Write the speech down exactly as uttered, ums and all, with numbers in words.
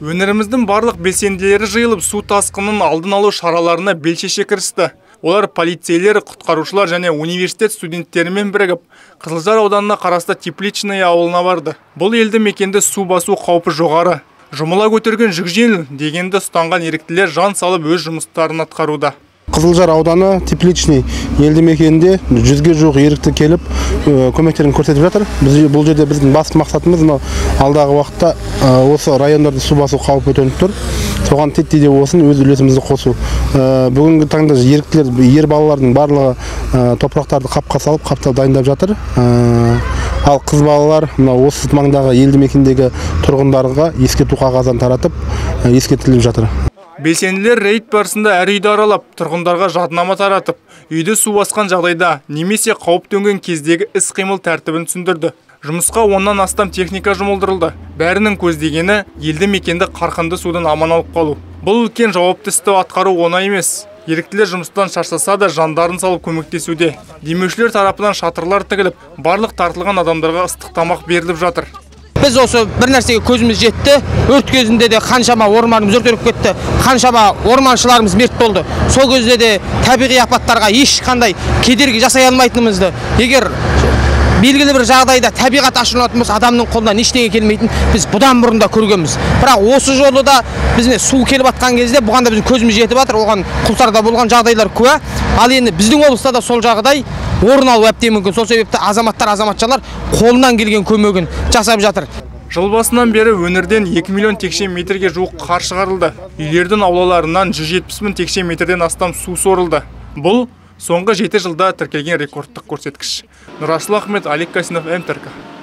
Önerimizden barlıq besendileri jıyılıp su taskının aldın alı şaralarına belşeşe kirişti. Olar politseyler, kutkaruşlar jane universitet studentlerimen birigip Қызылжар ауданına karaslı Тепличное ауылына vardı. Бұл елді мекенде su basu қаупы жоғары. Жұмыла көтерген жүк жеңіл дегенді ұстанған еріктілер жан салып өз жұмыстарын атқаруда. Қызылжар ауданы Тепличный елді мекенінде жүзге жоқ ерікті келіп көмектерін көрсетіп жатыр. Біз бұл жерде біздің басты мақсатымыз алдағы уақытта осы райондарды су басу қаупі төніп тұр. Соған титтеде болсын өз үлесімізді қосу. Бүгінгі таңда еріктілер, ер балалардың барлығы топырақтарды қапқа салып, қапқа дайындап жатыр. Ал қыз балалар осы маңдағы елді мекендегі тұрғындарға ескерту қағазын таратып, ескертіліп жатыр. Белсенділер рейд барысында әр үйді аралап, тұрғындарға жадынама таратып, үйді су басқан жағдайда немесе қауіп төнген кездегі іс-қимыл тәртібін түсіндірді. Жұмысқа оннан астам техника жұмылдырылды. Бәрінің көздегені елді мекенді қарқынды судан аман алып қалу. Бұл үлкен жауапты істі атқару оңай емес. Еріктілер жұмыстан шаршаса да жандарын салып көмектесуде. Демеушілер тарапынан шатырлар тігіліп, барлық тартылған адамдарға ыстық тамақ беріліп жатыр. Biz osu bir nersege közümüz jetti. Ört közünde de kanşama ormanımız örtölüp ketdi. Kanşama ormanşılarımız mert boldu. Sol közde de tabiği apatlarga eşkanday kedergi jasay almaytınımızdı. Eger belgili bir jağdayda tabiğat aşırılatımız adamın kolundan eştege kelmeytin biz budan burunda körgönmüz. Birak osu jolu da bizne su kelip atkan kezde bugan da bizim közümüz jetip atır. Oğan kultarda bolgan jağdaylar köä. Al endi bizdin oblastda da sol jağday орын алу әбден мүмкін. Сол себепті азаматтар, азаматшалар қолынан келген көмегін жасап жатыр. Жыл басынан бері өңірден екі миллион текше метрге жуық қар шығарылды. Үйлердің аулаларынан жүз жетпіс мың текше метрден астам су сорылды. Бұл соңғы жеті жылда тіркелген рекордтық көрсеткіш. Нұрасыл Ахмет, Алик Касинов, эм тэ эр ка.